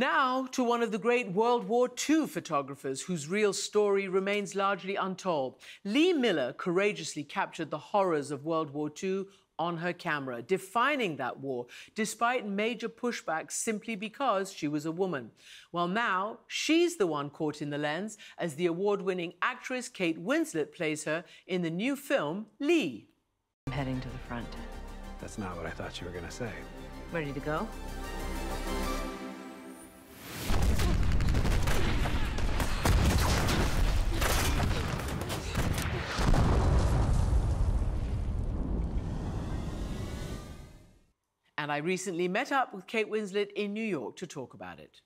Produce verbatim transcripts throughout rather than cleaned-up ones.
Now to one of the great World War Two photographers whose real story remains largely untold. Lee Miller courageously captured the horrors of World War Two on her camera, defining that war despite major pushback simply because she was a woman. Well, now she's the one caught in the lens as the award-winning actress Kate Winslet plays her in the new film, Lee. I'm heading to the front. That's not what I thought you were gonna say. Ready to go? And I recently met up with Kate Winslet in New York to talk about it.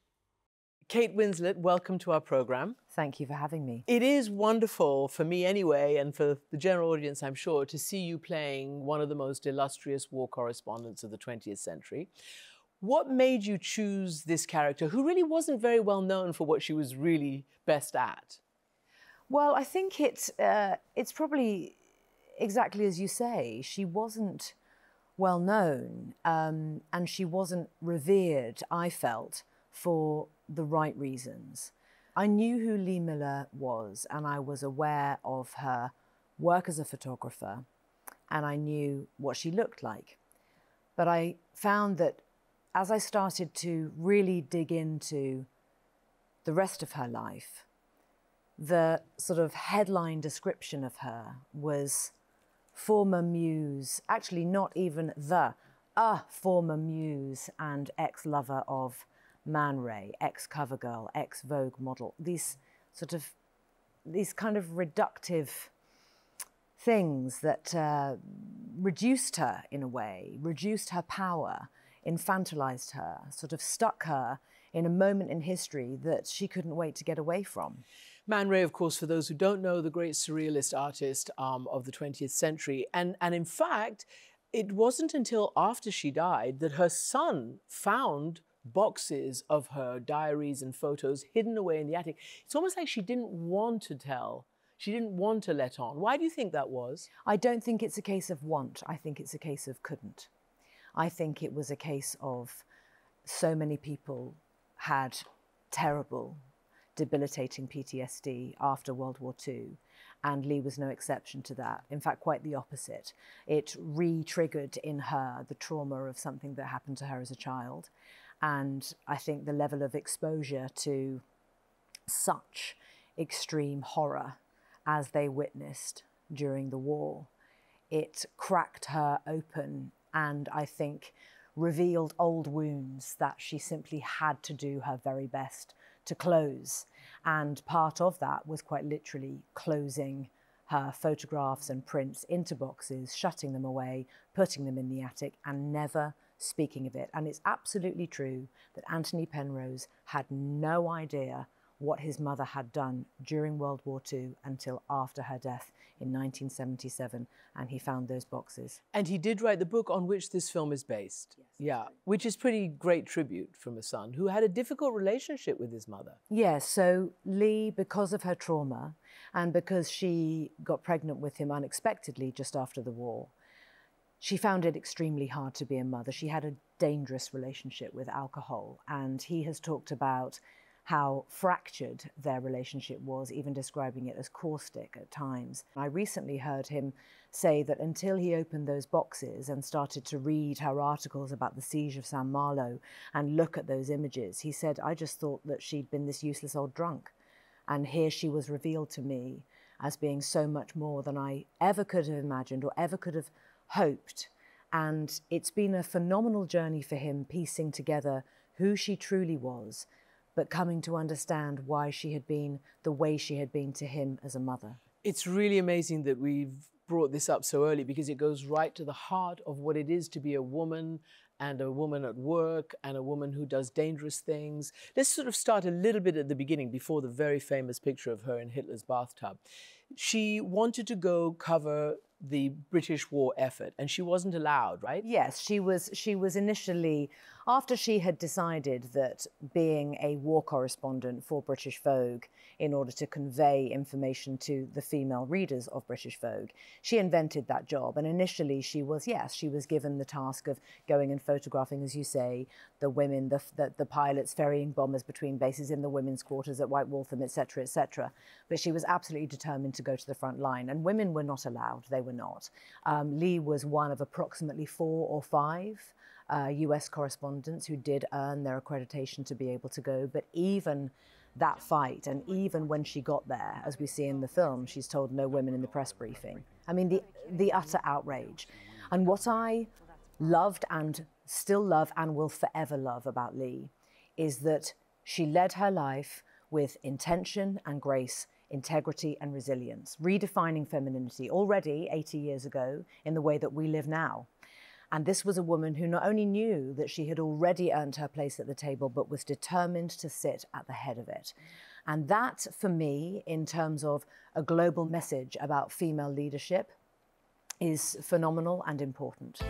Kate Winslet, welcome to our programme. Thank you for having me. It is wonderful, for me anyway, and for the general audience, I'm sure, to see you playing one of the most illustrious war correspondents of the twentieth century. What made you choose this character, who really wasn't very well known for what she was really best at? Well, I think it's, uh, it's probably exactly as you say. She wasn't well known, um, and she wasn't revered, I felt, for the right reasons. I knew who Lee Miller was, and I was aware of her work as a photographer, and I knew what she looked like. But I found that as I started to really dig into the rest of her life, the sort of headline description of her was former muse, actually not even the, a former muse and ex-lover of Man Ray, ex-cover girl, ex-Vogue model. These sort of, these kind of reductive things that uh, reduced her in a way, reduced her power, infantilized her, sort of stuck her in a moment in history that she couldn't wait to get away from. Man Ray, of course, for those who don't know, the great surrealist artist um, of the twentieth century. And, and in fact, it wasn't until after she died that her son found boxes of her diaries and photos hidden away in the attic. It's almost like she didn't want to tell. She didn't want to let on. Why do you think that was? I don't think it's a case of want. I think it's a case of couldn't. I think it was a case of so many people had terrible, debilitating P T S D after World War Two, and Lee was no exception to that. In fact, quite the opposite. It re-triggered in her the trauma of something that happened to her as a child, and I think the level of exposure to such extreme horror as they witnessed during the war, it cracked her open and I think revealed old wounds that she simply had to do her very best to close. And part of that was quite literally closing her photographs and prints into boxes, shutting them away, putting them in the attic, and never speaking of it. And it's absolutely true that Anthony Penrose had no idea what his mother had done during World War Two until after her death in nineteen seventy-seven, and he found those boxes. And he did write the book on which this film is based. Yes, yeah, which is pretty great tribute from a son who had a difficult relationship with his mother. Yeah, so Lee, because of her trauma and because she got pregnant with him unexpectedly just after the war, she found it extremely hard to be a mother. She had a dangerous relationship with alcohol, and he has talked about how fractured their relationship was, even describing it as caustic at times. I recently heard him say that until he opened those boxes and started to read her articles about the siege of Saint Malo and look at those images, he said, I just thought that she'd been this useless old drunk. And here she was revealed to me as being so much more than I ever could have imagined or ever could have hoped. And it's been a phenomenal journey for him, piecing together who she truly was, but coming to understand why she had been the way she had been to him as a mother. It's really amazing that we've brought this up so early, because it goes right to the heart of what it is to be a woman, and a woman at work, and a woman who does dangerous things. Let's sort of start a little bit at the beginning, before the very famous picture of her in Hitler's bathtub. She wanted to go cover the British war effort, and she wasn't allowed, right? Yes, she was, she was initially after she had decided that being a war correspondent for British Vogue in order to convey information to the female readers of British Vogue, she invented that job. And initially she was, yes, she was given the task of going and photographing, as you say, the women, the, the, the pilots ferrying bombers between bases in the women's quarters at White Waltham, et cetera, et cetera. But she was absolutely determined to go to the front line, and women were not allowed. They were not. Um, Lee was one of approximately four or five uh, U S correspondents who did earn their accreditation to be able to go. But even that fight, and even when she got there, as we see in the film, she's told no women in the press briefing. I mean, the, the utter outrage. And what I loved and still love and will forever love about Lee is that she led her life with intention and grace, integrity and resilience, redefining femininity already eighty years ago in the way that we live now. And this was a woman who not only knew that she had already earned her place at the table, but was determined to sit at the head of it. And that, for me, in terms of a global message about female leadership, is phenomenal and important.